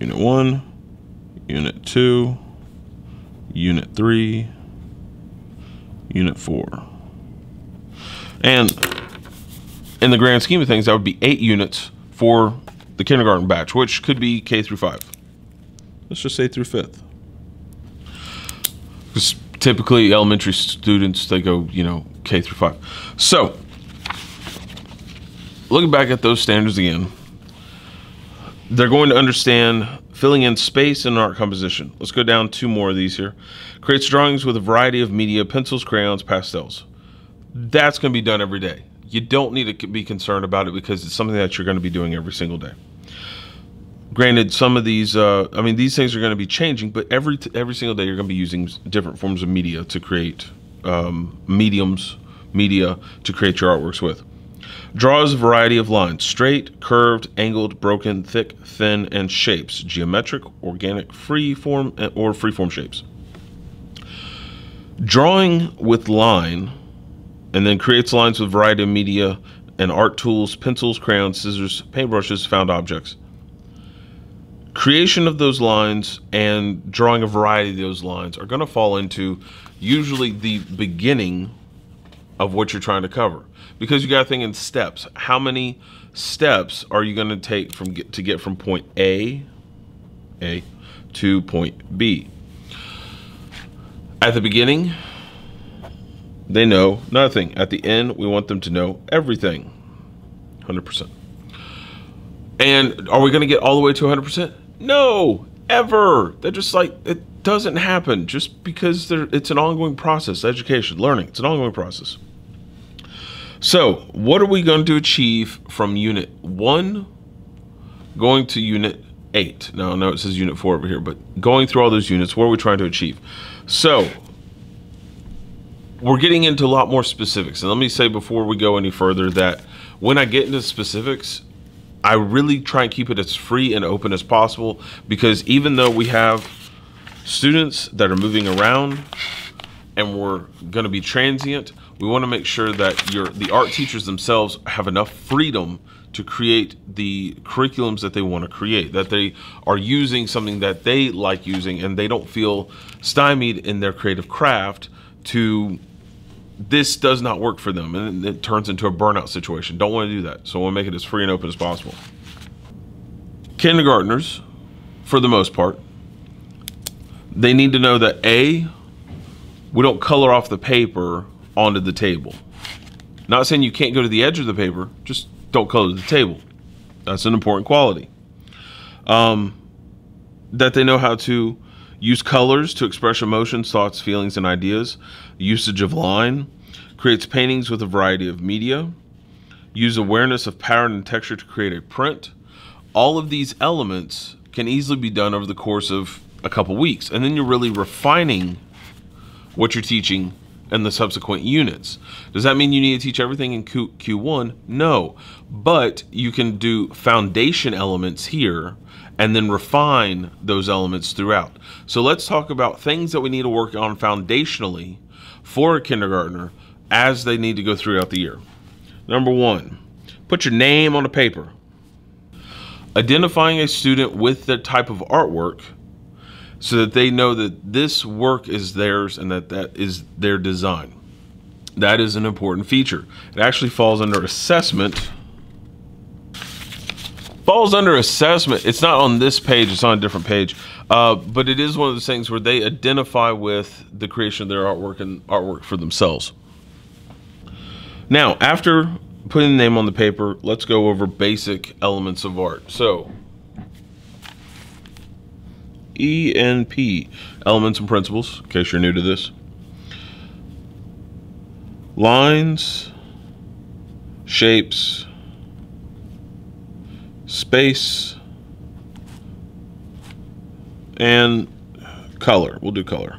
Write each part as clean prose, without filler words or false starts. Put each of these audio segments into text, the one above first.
Unit 1, Unit 2, Unit 3, Unit 4. And in the grand scheme of things, that would be 8 units for the kindergarten batch, which could be K through 5. Let's just say through 5th. Because typically elementary students, they go, you know, K through 5. So, looking back at those standards again, they're going to understand filling in space and art composition. Let's go down 2 more of these here. Creates drawings with a variety of media, pencils, crayons, pastels. That's going to be done every day. You don't need to be concerned about it because it's something that you're going to be doing every single day. Granted, some of these, I mean, these things are going to be changing, but every single day you're going to be using different forms of media to create media to create your artworks with. Draws a variety of lines: straight, curved, angled, broken, thick, thin, and shapes: geometric, organic, freeform, or freeform shapes. Drawing with line, and then creates lines with a variety of media and art tools: pencils, crayons, scissors, paintbrushes, found objects. Creation of those lines and drawing a variety of those lines are going to fall into usually the beginning of what you're trying to cover, because you got to think in steps. How many steps are you going to take to get from point A to point B? At the beginning, they know nothing. At the end, we want them to know everything, 100%. And are we going to get all the way to 100%? No, ever. They're just like, it doesn't happen just because it's an ongoing process. Education, learning, it's an ongoing process. So what are we going to achieve from unit 1 going to unit 8? Now, I know it says unit 4 over here, but going through all those units, what are we trying to achieve? So we're getting into a lot more specifics. And let me say before we go any further that when I get into specifics, I really try and keep it as free and open as possible, because even though we have students that are moving around and we're going to be transient, we want to make sure that the art teachers themselves have enough freedom to create the curriculums that they want to create, that they are using something that they like using and they don't feel stymied in their creative craft to this does not work for them, and it turns into a burnout situation. Don't want to do that, so I want to make it as free and open as possible. Kindergartners, for the most part, they need to know that A, we don't color off the paper onto the table. Not saying you can't go to the edge of the paper, just don't color the table. That's an important quality. That they know how to use colors to express emotions, thoughts, feelings, and ideas. Usage of line. Creates paintings with a variety of media. Use awareness of pattern and texture to create a print. All of these elements can easily be done over the course of a couple weeks, and then you're really refining what you're teaching and the subsequent units. Does that mean you need to teach everything in Q1? No, but you can do foundation elements here and then refine those elements throughout. So let's talk about things that we need to work on foundationally for a kindergartner as they need to go throughout the year. Number 1, put your name on the paper. Identifying a student with their type of artwork so that they know that this work is theirs and that is their design. That is an important feature. It actually falls under assessment. Falls under assessment. It's not on this page, it's on a different page. But it is one of those things where they identify with the creation of their artwork and artwork for themselves. Now, after putting the name on the paper, let's go over basic elements of art. So, E&P, elements and principles, in case you're new to this. Lines, shapes, space, and color. We'll do color.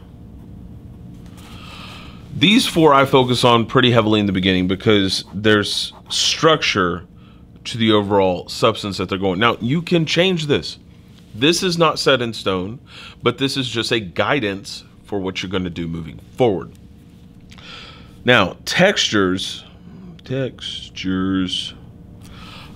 These 4 I focus on pretty heavily in the beginning because there's structure to the overall substance that they're going. Now, you can change this. This is not set in stone, but this is just a guidance for what you're going to do moving forward. Now, textures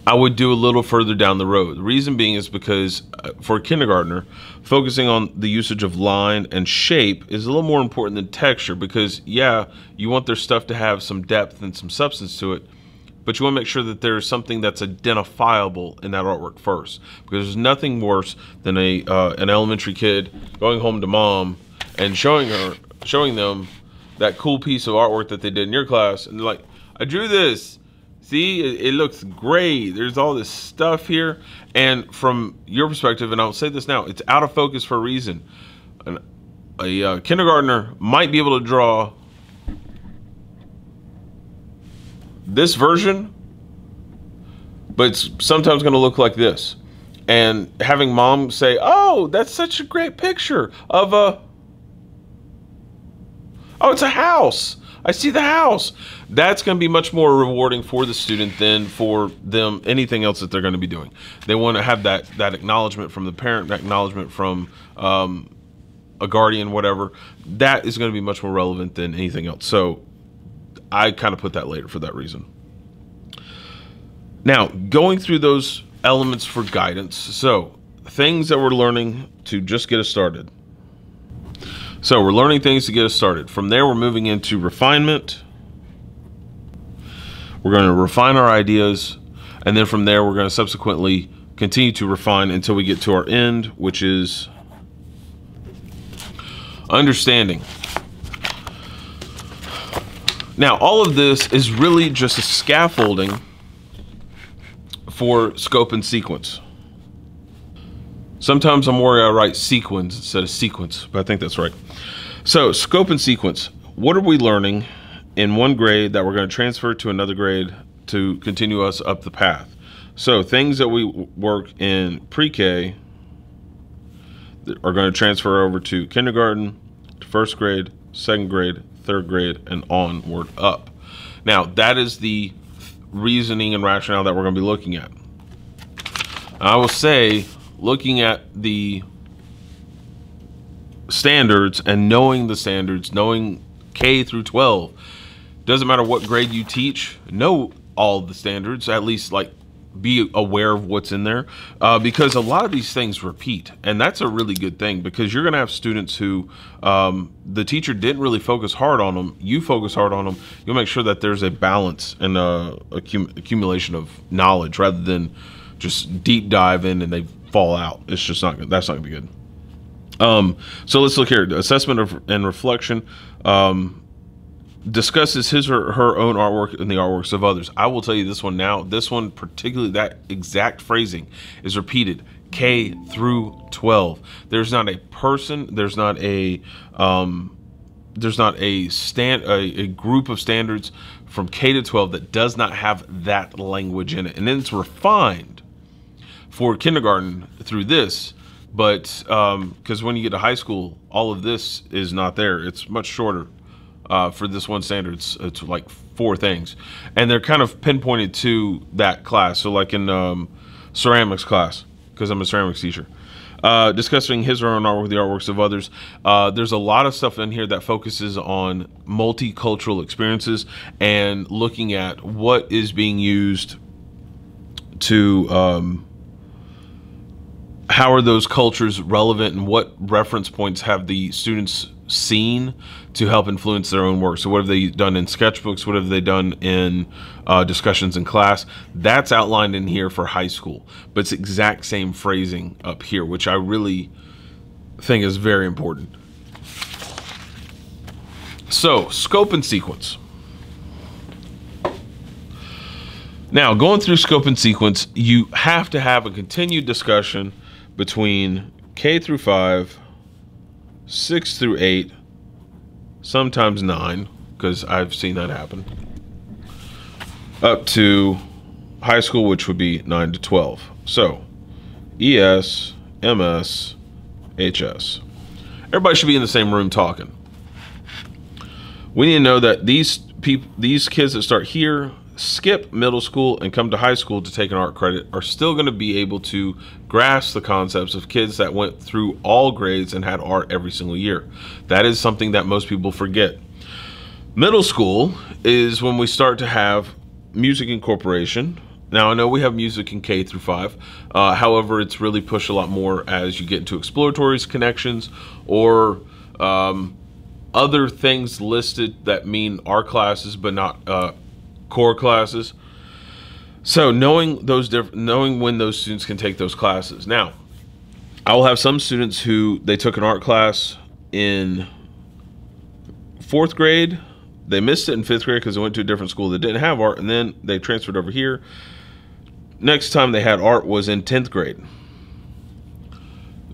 I would do a little further down the road. The reason being is because for a kindergartner, focusing on the usage of line and shape is a little more important than texture, because yeah, you want their stuff to have some depth and some substance to it, but you want to make sure that there's something that's identifiable in that artwork first, because there's nothing worse than an elementary kid going home to mom and showing them that cool piece of artwork that they did in your class, and they're like, I drew this. See, it looks great. There's all this stuff here. And from your perspective, and I'll say this now, it's out of focus for a reason. A kindergartner might be able to draw this version, but it's sometimes going to look like this. And having mom say, oh, that's such a great picture of a, oh, it's a house. I see the house. That's going to be much more rewarding for the student than for them anything else that they're going to be doing. They want to have that acknowledgement from the parent, acknowledgement from a guardian, whatever. That is going to be much more relevant than anything else. So I kind of put that later for that reason. Now, going through those elements for guidance. So things that we're learning to just get us started. So we're learning things to get us started. From there, we're moving into refinement. We're going to refine our ideas. And then from there, we're going to subsequently continue to refine until we get to our end, which is understanding. Now, all of this is really just a scaffolding for scope and sequence. Sometimes I'm worried I write sequence instead of sequence, but I think that's right. So scope and sequence. What are we learning in one grade that we're going to transfer to another grade to continue us up the path? So things that we work in pre-K are going to transfer over to kindergarten, to first grade, second grade, third grade, and onward up. Now, that is the reasoning and rationale that we're going to be looking at. I will say, looking at the standards and knowing the standards, knowing K through 12, doesn't matter what grade you teach, know all the standards, at least like be aware of what's in there, because a lot of these things repeat. And that's a really good thing, because you're going to have students who the teacher didn't really focus hard on them. You focus hard on them. You'll make sure that there's a balance and accumulation of knowledge rather than just deep dive in and they fall out. It's just not good. That's not gonna be good. So let's look here. Assessment and reflection. Discusses his or her own artwork and the artworks of others. I will tell you this one now. This one particularly, that exact phrasing is repeated. K through 12. There's not a person. There's not a a group of standards from K to 12 that does not have that language in it. And then it's refined for kindergarten through this, but because when you get to high school, all of this is not there. It's much shorter for this one standard. It's like four things, and they're kind of pinpointed to that class. So like in ceramics class, because I'm a ceramics teacher, discussing his or her own artwork, the artworks of others. There's a lot of stuff in here that focuses on multicultural experiences and looking at what is being used to how are those cultures relevant and what reference points have the students seen to help influence their own work. So what have they done in sketchbooks? What have they done in discussions in class? That's outlined in here for high school, but it's exact same phrasing up here, which I really think is very important. So scope and sequence. Now, going through scope and sequence, you have to have a continued discussion between K through 5, 6 through 8, sometimes 9, because I've seen that happen, up to high school, which would be 9 to 12. So, ES, MS, HS. Everybody should be in the same room talking. We need to know that these kids that start here, skip middle school and come to high school to take an art credit, are still going to be able to grasp the concepts of kids that went through all grades and had art every single year. That is something that most people forget. Middle school is when we start to have music incorporation. Now, I know we have music in K through 5, however, it's really pushed a lot more as you get into exploratories, connections, or other things listed that mean our classes but not core classes. So knowing when those students can take those classes. Now, I will have some students who they took an art class in 4th grade. They missed it in 5th grade because they went to a different school that didn't have art, and then they transferred over here. Next time they had art was in 10th grade.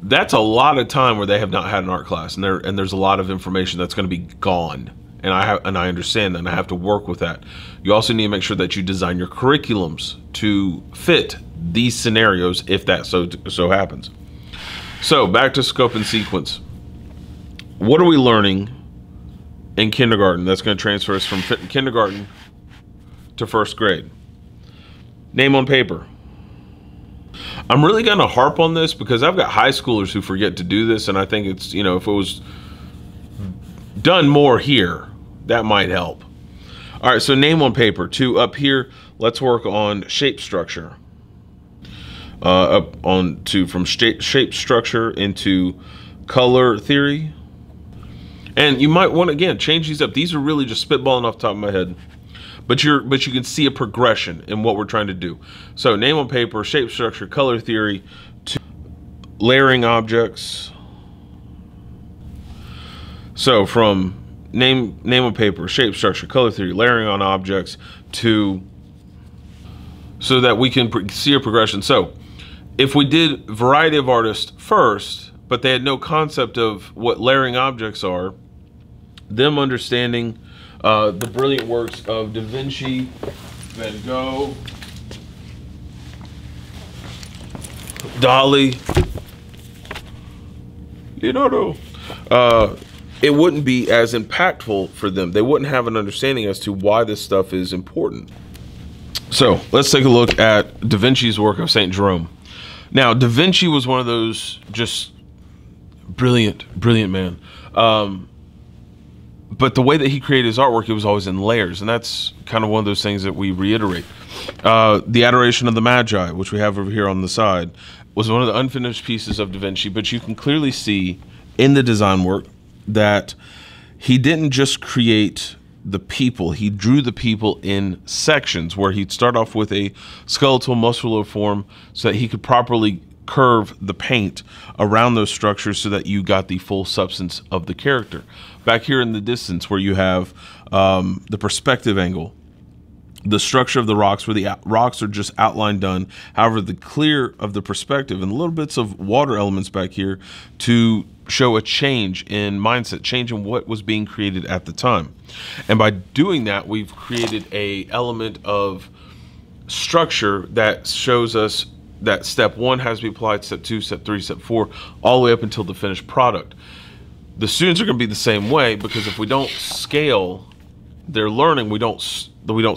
That's a lot of time where they have not had an art class, and there's a lot of information that's going to be gone. And I understand that, and I have to work with that. You also need to make sure that you design your curriculums to fit these scenarios if that so happens. So back to scope and sequence. What are we learning in kindergarten that's going to transfer us from kindergarten to 1st grade? Name on paper. I'm really going to harp on this because I've got high schoolers who forget to do this, and I think it's, you know, if it was done more here, that might help. All right, so name on paper. Two up here, let's work on shape structure. Up on to from shape structure into color theory. And you might want to, again, change these up. These are really just spitballing off the top of my head. But you can see a progression in what we're trying to do. So name on paper, shape structure, color theory, to layering objects. So from name on paper, shape structure, color theory, layering on objects, to so that we can see a progression. So if we did variety of artists first, but they had no concept of what layering objects are, them understanding the brilliant works of Da Vinci, Van Gogh, Dali, Leonardo, it wouldn't be as impactful for them. They wouldn't have an understanding as to why this stuff is important. So let's take a look at Da Vinci's work of St. Jerome. Now, Da Vinci was one of those just brilliant man. But the way that he created his artwork, it was always in layers, and that's kind of one of those things that we reiterate. The Adoration of the Magi, which we have over here on the side, was one of the unfinished pieces of Da Vinci, but you can clearly see in the design work that he didn't just create the people, he drew the people in sections where he'd start off with a skeletal muscular form so that he could properly curve the paint around those structures so that you got the full substance of the character. Back here in the distance where you have the perspective angle, the structure of the rocks where the rocks are just outline done, however the clear of the perspective and little bits of water elements back here to show a change in mindset, change in what was being created at the time. And by doing that, we've created a element of structure that shows us that step one has to be applied, step two, step three, step four, all the way up until the finished product. The students are going to be the same way, because if we don't scale their learning, we don't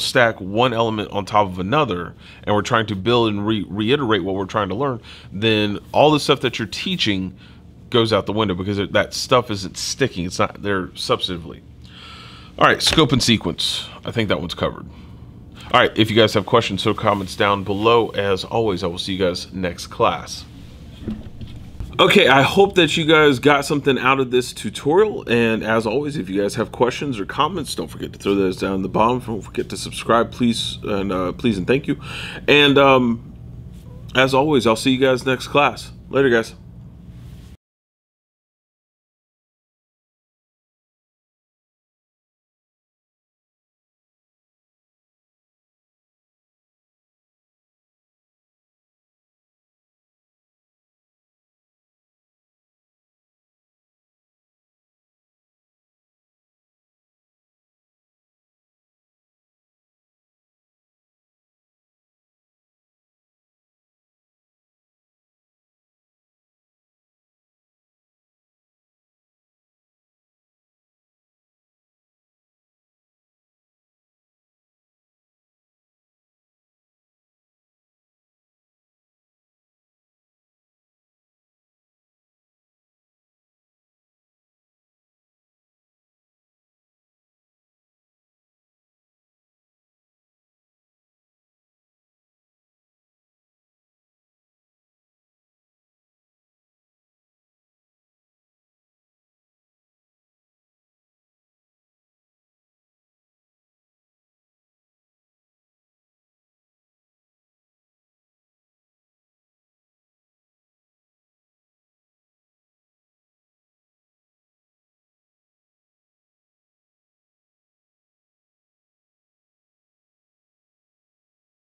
stack one element on top of another, and we're trying to build and reiterate what we're trying to learn, then all the stuff that you're teaching goes out the window because that stuff isn't sticking. It's not there substantively. All right, scope and sequence. I think that one's covered. All right, if you guys have questions, throw comments down below. As always, I will see you guys next class. Okay, I hope that you guys got something out of this tutorial. And as always, if you guys have questions or comments, don't forget to throw those down in the bottom. Don't forget to subscribe, please, and please and thank you. And as always, I'll see you guys next class. Later, guys.